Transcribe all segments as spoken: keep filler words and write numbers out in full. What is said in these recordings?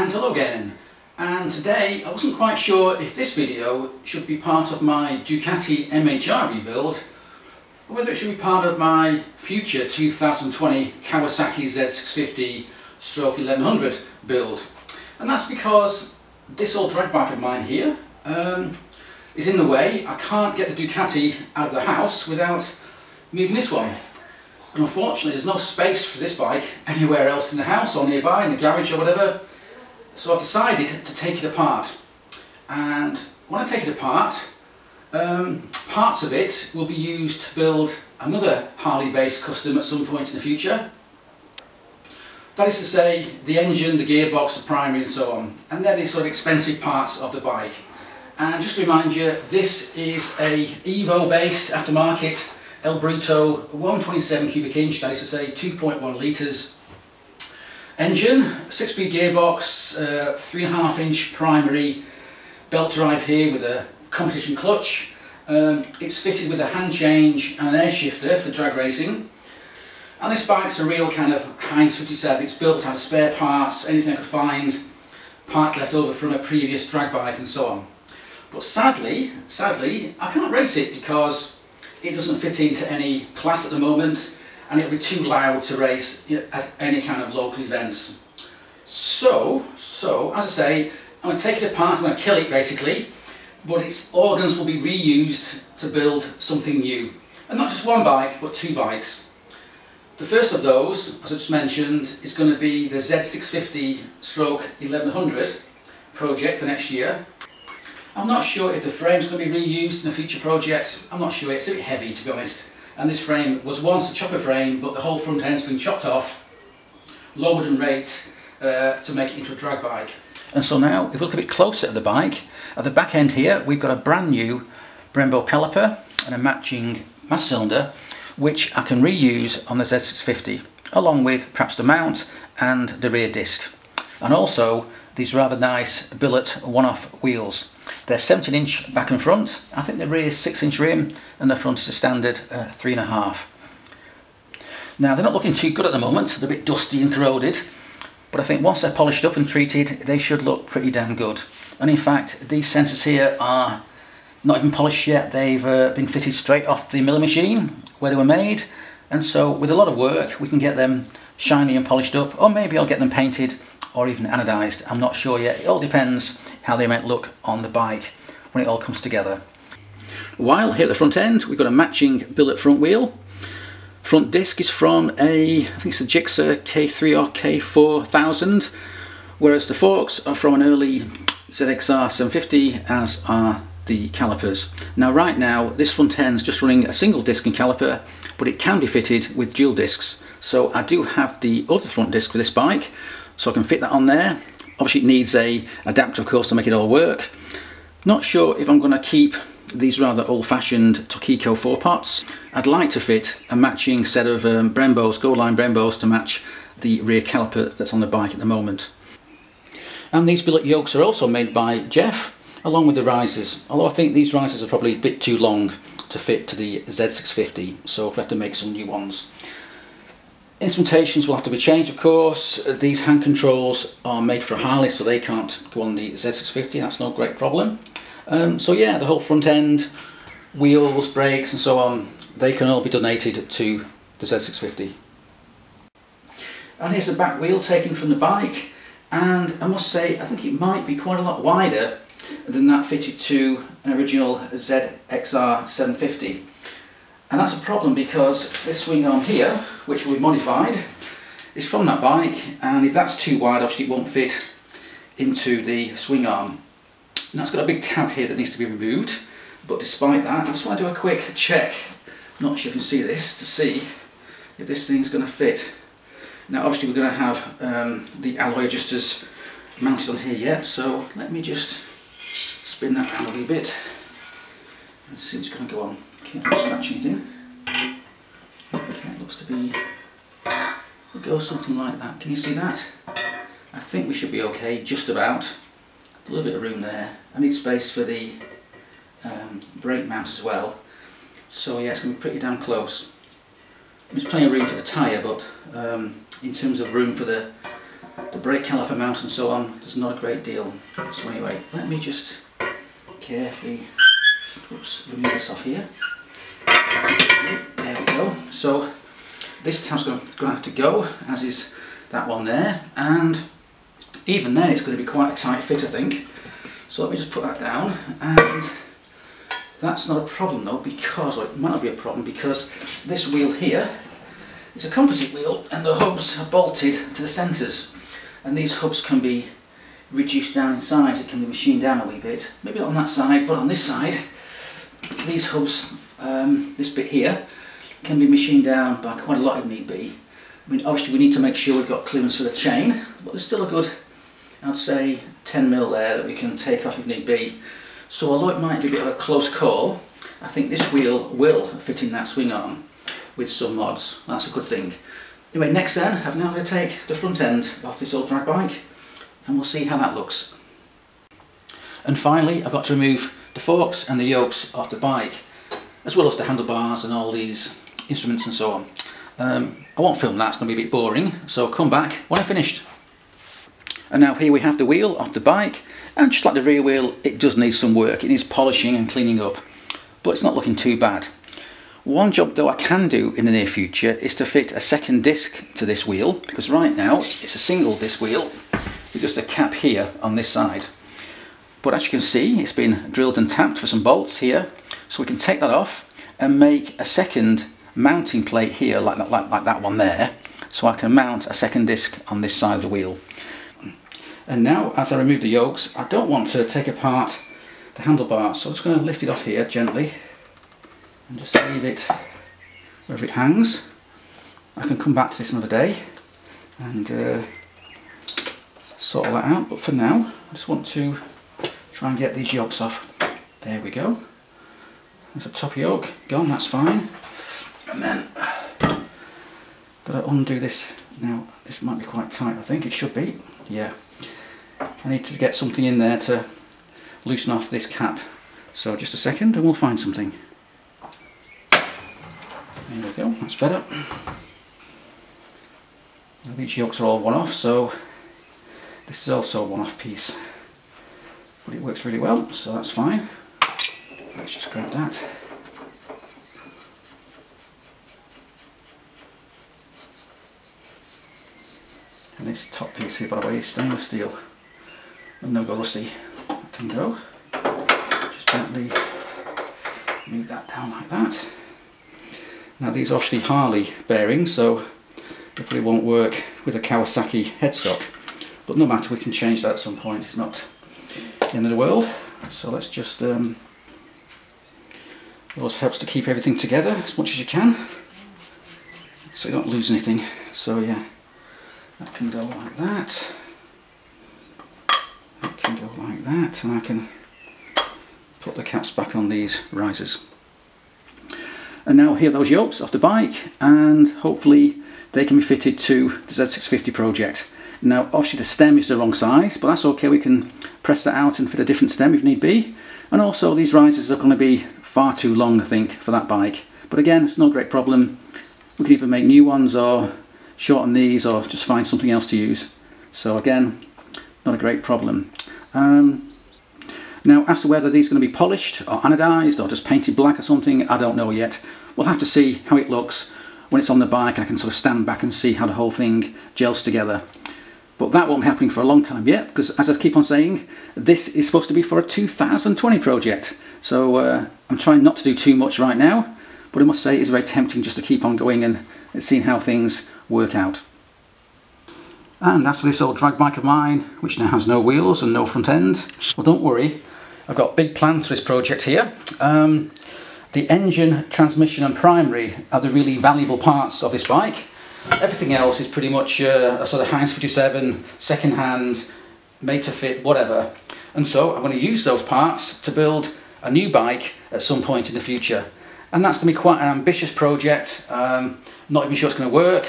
and hello again. And today I wasn't quite sure if this video should be part of my Ducati M H R rebuild or whether it should be part of my future two thousand twenty Kawasaki Z six fifty eleven hundred build, and that's because this old drag bike of mine here um, is in the way. I can't get the Ducati out of the house without moving this one, and unfortunately there's no space for this bike anywhere else in the house or nearby in the garage or whatever, so I've decided to take it apart. And when I take it apart, um, parts of it will be used to build another Harley-based custom at some point in the future. That is to say, the engine, the gearbox, the primary and so on, and they're the sort of expensive parts of the bike. And just to remind you, this is a Evo-based aftermarket El Bruto one twenty-seven cubic inch, that is to say two point one litres engine, six-speed gearbox, uh, three point five inch primary, belt drive here with a competition clutch. Um, it's fitted with a hand change and an air shifter for drag racing. And this bike's a real kind of Heinz fifty-seven, it's built out of spare parts, anything I could find, parts left over from a previous drag bike and so on. But sadly, sadly, I can't race it because it doesn't fit into any class at the moment, and it'll be too loud to race at any kind of local events. So, so as I say, I'm going to take it apart, I'm going to kill it basically, but its organs will be reused to build something new. And not just one bike, but two bikes. The first of those, as I just mentioned, is going to be the Z six fifty eleven hundred project for next year. I'm not sure if the frame's going to be reused in a future project. I'm not sure, it's a bit heavy to be honest. And this frame was once a chopper frame, but the whole front end's been chopped off, lowered and raked uh, to make it into a drag bike. And so now, if we look a bit closer at the bike, at the back end here we've got a brand new Brembo caliper and a matching mass cylinder, which I can reuse on the Z six fifty, along with perhaps the mount and the rear disc. And also these rather nice billet one-off wheels. They're seventeen inch back and front, I think the rear is six inch rim, and the front is a standard uh, three and a half. Now they're not looking too good at the moment, they're a bit dusty and corroded, but I think once they're polished up and treated they should look pretty damn good. And in fact these sensors here are not even polished yet, they've uh, been fitted straight off the milling machine where they were made, and so with a lot of work we can get them shiny and polished up, or maybe I'll get them painted or even anodised. I'm not sure yet, it all depends how they might look on the bike when it all comes together. While here at the front end we've got a matching billet front wheel. Front disc is from a, I think it's a Gixer K three or K four thousand, whereas the forks are from an early Z X R seven fifty, as are the calipers. Now right now this front end's just running a single disc and caliper, but it can be fitted with dual discs, so I do have the other front disc for this bike, so I can fit that on there. Obviously it needs a adapter of course to make it all work. Not sure if I'm going to keep these rather old-fashioned Tokico four pots. I'd like to fit a matching set of um, Brembos, Gold Line Brembos, to match the rear caliper that's on the bike at the moment. And these billet yokes are also made by Jeff, along with the risers, although I think these risers are probably a bit too long to fit to the Z six fifty, so we'll have to make some new ones. Instrumentations will have to be changed of course. These hand controls are made for Harley, so they can't go on the Z six fifty, that's no great problem. Um, so yeah, the whole front end, wheels, brakes and so on, they can all be donated to the Z six fifty. And here's the back wheel taken from the bike, and I must say I think it might be quite a lot wider than that fitted to an original Z X R seven fifty. And that's a problem because this swing arm here, which we've modified, is from that bike, and if that's too wide obviously it won't fit into the swing arm. And that's got a big tab here that needs to be removed, but despite that I just want to do a quick check, I'm not sure if you can see this, to see if this thing's going to fit. Now obviously we're going to have um, the alloy adjusters mounted on here yet, so let me just spin that around a wee bit and see what's going to go on. Can't scratch anything. Okay, it looks to be, it goes something like that. Can you see that? I think we should be okay, just about. A little bit of room there. I need space for the um, brake mount as well. So yeah, it's going to be pretty damn close. There's plenty of room for the tyre, but um, in terms of room for the the brake caliper mount and so on, there's not a great deal. So anyway, let me just carefully, oops, remove this off here. There we go. So this tab's going to have to go, as is that one there, and even then it's going to be quite a tight fit, I think. So let me just put that down, and that's not a problem though, because, or it might not be a problem, because this wheel here is a composite wheel and the hubs are bolted to the centres, and these hubs can be reduced down in size, it can be machined down a wee bit, maybe not on that side, but on this side, these hubs, um, this bit here, can be machined down by quite a lot if need be. I mean, obviously we need to make sure we've got clearance for the chain, but there's still a good, I'd say, ten mil there that we can take off if need be. So although it might be a bit of a close call, I think this wheel will fit in that swing arm with some mods. That's a good thing. Anyway, next then, I'm now going to take the front end off this old drag bike and we'll see how that looks. And finally, I've got to remove the forks and the yokes off the bike, as well as the handlebars and all these instruments and so on. Um, I won't film that, it's going to be a bit boring, so I'll come back when I've finished. And now here we have the wheel off the bike, and just like the rear wheel, it does need some work. It needs polishing and cleaning up, but it's not looking too bad. One job though I can do in the near future is to fit a second disc to this wheel, because right now it's a single disc wheel with just a cap here on this side. But as you can see, it's been drilled and tapped for some bolts here, so we can take that off and make a second mounting plate here, like that, like, like that one there, so I can mount a second disc on this side of the wheel. And now, as I remove the yokes, I don't want to take apart the handlebar, so I'm just going to lift it off here gently and just leave it wherever it hangs. I can come back to this another day and uh, sort all that out, but for now I just want to try and get these yokes off. There we go. There's a top yoke gone, that's fine. And then gotta undo this now. This might be quite tight, I think it should be. Yeah, I need to get something in there to loosen off this cap, so just a second and we'll find something. There we go, that's better. Now these yokes are all one off, so this is also a one off piece, but it works really well, so that's fine. Let's just grab that. And this top piece here, by the way, is stainless steel and no go rusty. That can go. Just gently move that down like that. Now these are obviously Harley bearings, so they probably won't work with a Kawasaki headstock. But no matter, we can change that at some point. It's not the end of the world. So let's just, um, it always helps to keep everything together as much as you can, so you don't lose anything. So yeah. That can go like that, that can go like that, and I can put the caps back on these risers. And now here are those yokes off the bike, and hopefully they can be fitted to the Z six fifty project. Now obviously the stem is the wrong size, but that's okay, we can press that out and fit a different stem if need be. And also these risers are going to be far too long, I think, for that bike. But again, it's not a great problem, we can either make new ones or shorten these, or just find something else to use. So again, not a great problem. Um, now as to whether these are going to be polished or anodised or just painted black or something, I don't know yet. We'll have to see how it looks when it's on the bike and I can sort of stand back and see how the whole thing gels together. But that won't be happening for a long time yet, because as I keep on saying, this is supposed to be for a two thousand twenty project. So uh, I'm trying not to do too much right now, but I must say it's very tempting just to keep on going and seeing how things work out. And as for this old drag bike of mine, which now has no wheels and no front end, well, don't worry, I've got big plans for this project here. Um, the engine, transmission and primary are the really valuable parts of this bike. Everything else is pretty much uh, a sort of Heinz fifty-seven, second hand, made to fit, whatever. And so I'm going to use those parts to build a new bike at some point in the future. And that's going to be quite an ambitious project. Um, not even sure it's going to work,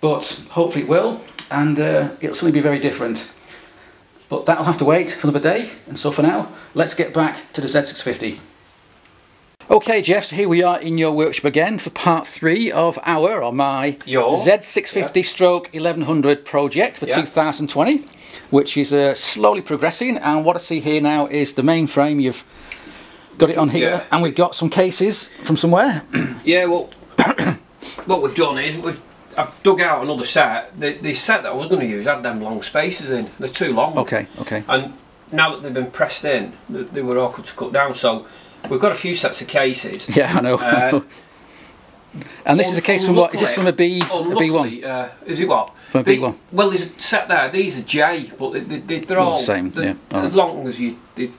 but hopefully it will, and uh, it'll certainly be very different. But that'll have to wait for another day, and so for now, let's get back to the Z six fifty. Okay, Jeff, so here we are in your workshop again for part three of our, or my, your Z six fifty stroke eleven hundred project for yeah. two thousand twenty, which is uh, slowly progressing. And what I see here now is the main frame. You've got it on here, yeah. and we've got some cases from somewhere. Yeah, well, what we've done is we've I've dug out another set. The, the set that I was going to use had them long spaces in. They're too long. Okay, okay. And now that they've been pressed in, they, they were awkward to cut down. So we've got a few sets of cases. Yeah, I know. Uh, and this is a case from what? Is this from a B? Unluckily, a B one? Uh, is it what? From a B one. The, well, there's a set there. These are J, but they, they, they're all, all the same. They're, yeah. All as right. long as you they've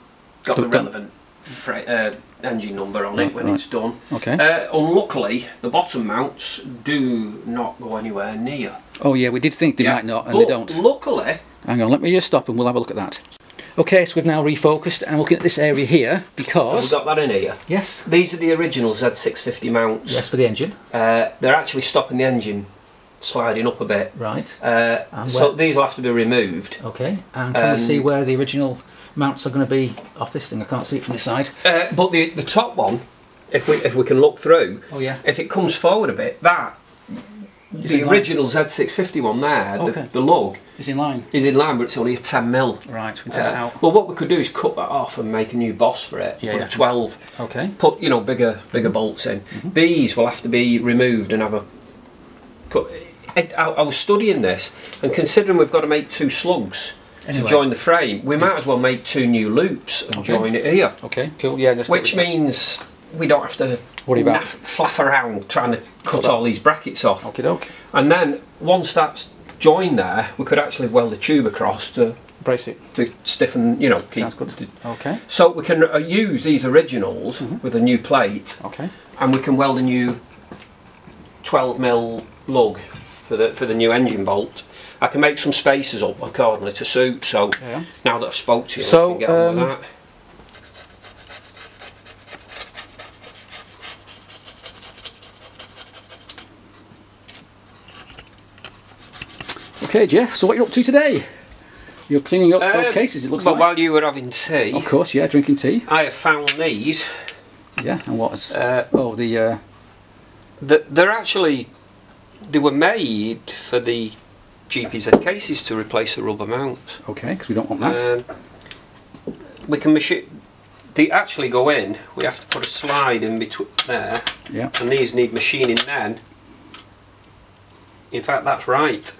got the relevant uh, engine number on right, it when right. it's done. Okay. Uh, unluckily, the bottom mounts do not go anywhere near. Oh yeah, we did think they yeah. might not, and but they don't. Luckily. Hang on, let me just stop, and we'll have a look at that. Okay, so we've now refocused and looking at this area here because... Have we got that in here? Yes. These are the original Z six fifty mounts. Yes, for the engine. Uh, they're actually stopping the engine sliding up a bit. Right. Uh, so these will have to be removed. Okay, and can um, we see where the original mounts are going to be off this thing? I can't see it from this side. Uh, but the, the top one, if we, if we can look through, oh, yeah. if it comes forward a bit, that... Is the original Z six fifty one there, okay. the, the lug, is in line. Is in line, but it's only a ten mil. Right, we take uh, it out. Well, what we could do is cut that off and make a new boss for it. Yeah, put yeah. a twelve. Okay. Put you know bigger, bigger bolts in. Mm-hmm. These will have to be removed and have a cut. I, I, I was studying this, and considering we've got to make two slugs anyway. to join the frame, we might as well make two new loops and okay. join it here. Okay. Cool. Yeah. Let's Which means. That. We don't have to what about? flaff around trying to cut all these brackets off. Okie doke. And then once that's joined there, we could actually weld the tube across to brace it, to stiffen. You know, sounds keep, good. Okay. So we can uh, use these originals mm-hmm. with a new plate. Okay. And we can weld a new twelve mil lug for the for the new engine bolt. I can make some spacers up accordingly to suit. So yeah. now that I've spoke to you, so, I can get um, on with that. Okay, Jeff, so what are you up to today? You're cleaning up uh, those cases, it looks well, like. Well, while you were having tea... Of course, yeah, drinking tea. I have found these. Yeah, and what is... Uh, oh, the... Uh, the they're actually... They were made for the G P Z cases to replace the rubber mount. Okay, because we don't want that. Um, we can machine... They actually go in, we have to put a slide in between there. Yeah. And these need machining then. In fact, that's right.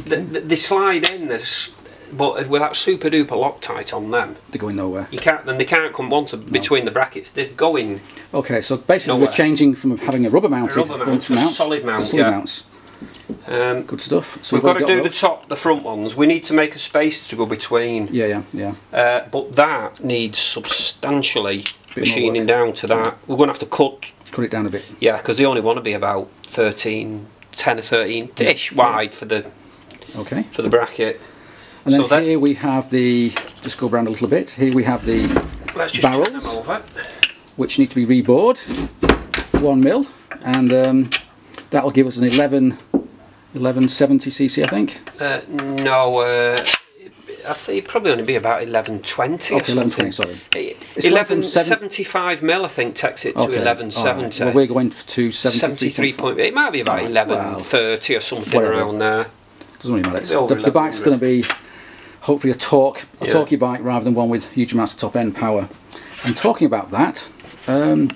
Okay. They, they slide in this, but with that super duper Loctite on them, they're going nowhere. You can't, then they can't come once no. between the brackets. They're going. Okay, so basically nowhere. we're changing from having a rubber mounted a rubber front mount, mount solid mount, solid yeah. mounts. Um, Good stuff. So we've got to do the top, the front ones. We need to make a space to go between. Yeah, yeah, yeah. Uh, but that needs substantially machining down to that. We're going to have to cut. Cut it down a bit. Yeah, because they only want to be about thirteen, ten or thirteen ish yeah. wide yeah. for the. Okay. For the bracket. And then so here we have the, just go around a little bit, here we have the let's just barrels, turn them over. which need to be rebored, one mil, and um, that'll give us an eleven seventy c c, I think. Uh, no, uh, I think it'd probably only be about eleven twenty. Okay, eleven twenty, sorry. eleven seventy-five mil, I think, takes it to okay. eleven seventy. Right. Well, we're going to seventy-three point eight. It might be about oh, eleven thirty well, or something whatever. around there. Doesn't really matter. It's the, the bike's going to be hopefully a torque, a yeah. torquey bike rather than one with huge amounts of top end power. And talking about that, um,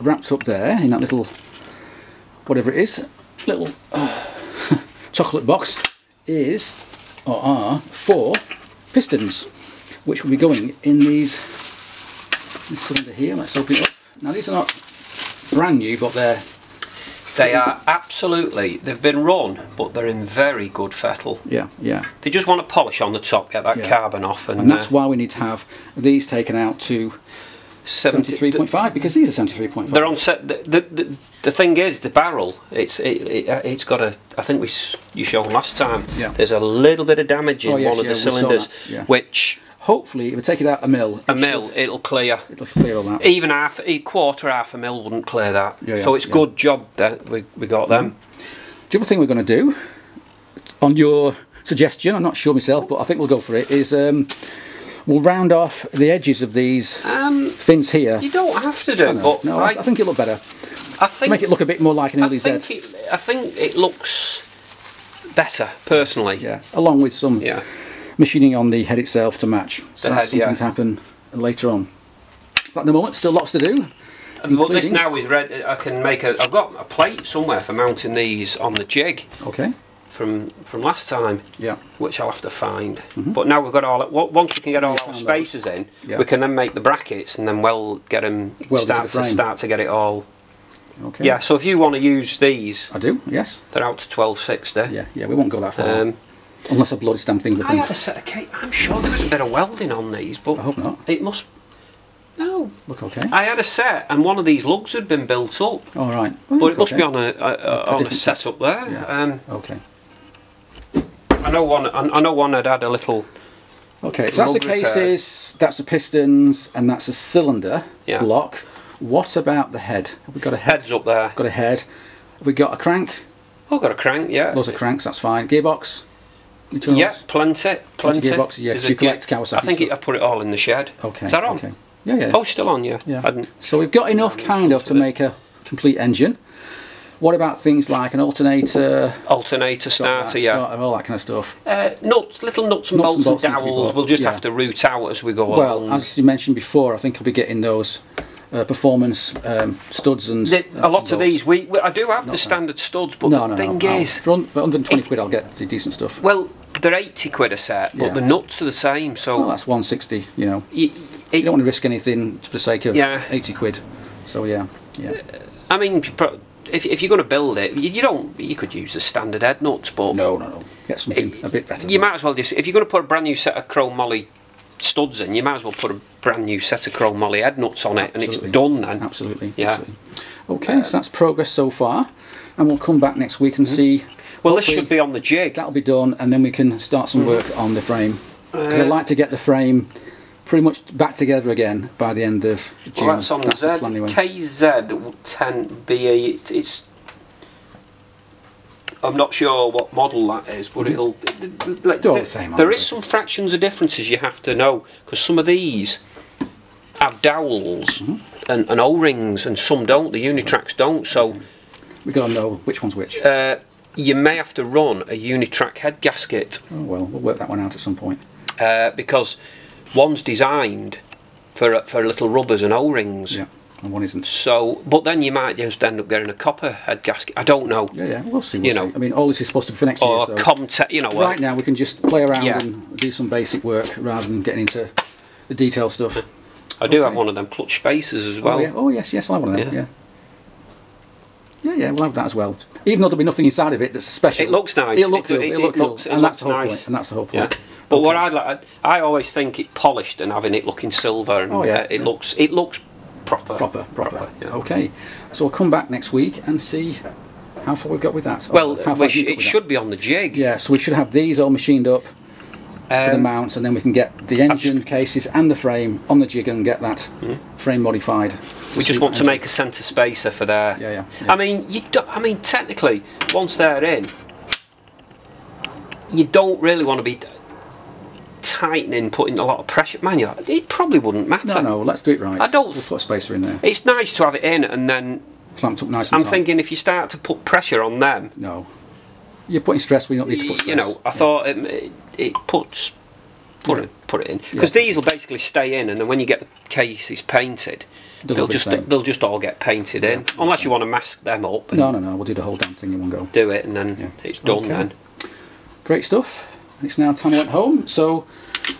wrapped up there in that little, whatever it is, little uh, chocolate box is, or are, four pistons, which will be going in these, this cylinder here. Let's open it up. Now these are not brand new, but they're They are absolutely, they've been run, but they're in very good fettle. Yeah, yeah. They just want to polish on the top, get that yeah. carbon off. And, and that's uh, why we need to have these taken out to seventy-three point five, because these are seventy-three point five. They're on set, the, the, the, the thing is, the barrel, it's it, it, it's got a, I think we you showed last time, yeah. there's a little bit of damage in oh, yes, one of yeah, the cylinders, yeah. which... Hopefully, if we take it out a mil, a it mil, should, it'll clear. It'll clear all that. Even half, a quarter, half a mil wouldn't clear that. Yeah, yeah, so it's yeah. good job that we we got them. The other thing we're going to do, on your suggestion, I'm not sure myself, but I think we'll go for it. Is um, We'll round off the edges of these um, things here. You don't have to do it, but no, I, I think it'll look better. I think make it look a bit more like an L E Z. I think it, I think it looks better personally. Yeah, along with some yeah. machining on the head itself to match. So that's something yeah. to happen later on. But at the moment, still lots to do. Well, this now is ready. I can make a. I've got a plate somewhere for mounting these on the jig. Okay. From from last time. Yeah. Which I'll have to find. Mm-hmm. But now we've got all. Once we can get all our spaces in, yeah. we can then make the brackets and then weld get them. Weld start to, the to start to get it all. Okay. Yeah. So if you want to use these, I do. Yes. They're out to twelve sixty. Yeah. Yeah. We won't go that far. Um, Unless a bloody damn thing. I had a set of cable. I'm sure there was a bit of welding on these, but I hope not. It must. No. Look okay. I had a set, and one of these lugs had been built up. All right. Well, but it must okay. be on a, a, a, a on a set up there. Yeah. Um, okay. I know one. I, I know one had had a little. Okay. So that's the cases. That's the pistons, and that's a cylinder yeah. block. What about the head? Have we got a head? Head's up there. Got a head. Have we got a crank? Oh, got a crank. Yeah. Lots of cranks. That's fine. Gearbox. Internals? Yeah. Plenty. Plenty. Gearbox. Yeah. You collect Kawasaki. I think it, I put it all in the shed. Okay. Is that on? Okay. Yeah, yeah. Oh, still on, yeah. yeah. So we've got enough kind of to make a complete engine. What about things like an alternator? Alternator, starter, that, yeah. Starter, all that kind of stuff. Uh, nuts, little nuts and nuts bolts and, bolts and dowels. We'll just yeah. have to root out as we go along. Well, on. as you mentioned before, I think I'll be getting those uh, performance um, studs and... The, a lot and of these, we, we I do have Not the standard that. studs, but no, the no, thing no, is... No. For, for one hundred and twenty if, quid I'll get the decent stuff. Well, they're eighty quid a set, but yeah. the nuts are the same, so... Well, that's one sixty, you know. You, It, you don't want to risk anything for the sake of yeah. eighty quid, so yeah, yeah. I mean, if, if you're going to build it, you, you don't. You could use the standard head nuts, but no, no, no. Get something it, a bit better. You might as well just. If you're going to put a brand new set of chrome molly studs in, you might as well put a brand new set of chrome molly head nuts on it, absolutely. And it's done then. Absolutely. Yeah. Absolutely. Okay, um, so that's progress so far, and we'll come back next week and mm-hmm. see. Well, this should be on the jig. That'll be done, and then we can start some work mm-hmm. on the frame because uh, I'd like to get the frame pretty much back together again by the end of June. Well, that's on that's Z, anyway. K Z ten B. It's, it's. I'm not sure what model that is, but mm-hmm. it'll. Like, all the same, there is some fractions of differences you have to know because some of these have dowels mm-hmm. and, and O-rings, and some don't. The Unitracks don't, so we gotta know which one's which. Uh, you may have to run a Unitrack head gasket. Oh well, we'll work that one out at some point. Uh, because. One's designed for for little rubbers and O-rings. Yeah, and one isn't. So, but then you might just end up getting a copper head gasket. I don't know. Yeah, yeah, we'll see. We'll you see. know, I mean, all this is supposed to be for next or year. Or so Comtech, you know. Right uh, now, we can just play around yeah. and do some basic work rather than getting into the detail stuff. I do okay. have one of them clutch spacers as well. Oh, yeah. oh yes, yes, I have one of them. Yeah. yeah, yeah, yeah, we'll have that as well. Even though there'll be nothing inside of it that's special. It looks nice. It'll look cool. It, it, it looks cool. It and, looks that's nice. and that's the whole point. Yeah. But okay. what I like, I always think it polished and having it looking silver, and oh, yeah, uh, it yeah. looks it looks proper, proper, proper. proper yeah. Okay, so we'll come back next week and see how far we've got with that. Well, we sh it should that. be on the jig. Yeah, so we should have these all machined up um, for the mounts, and then we can get the engine cases and the frame on the jig and get that mm-hmm. frame modified. We just want to make a centre spacer for there. Yeah, yeah, yeah. I mean, you. Don't, I mean, technically, once they're in, you don't really want to be. Tightening, putting a lot of pressure, man. You know, it probably wouldn't matter. No, no, let's do it right. I don't. We'll put a spacer in there. It's nice to have it in and then clamped up nice. And I'm tight. thinking if you start to put pressure on them, no, you're putting stress where you don't need to put stress. You know, I yeah. thought it, it, it puts put yeah. it put it in because yeah. these will basically stay in, and then when you get the cases painted, they'll, they'll just the they'll just all get painted yeah, in, unless you want to mask them up. And no, no, no. We'll do the whole damn thing in one go. Do it, and then yeah. it's done. Okay. Then great stuff. It's now time I went home, so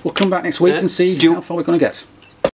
we'll come back next week yeah. and see you, how far we're going to get.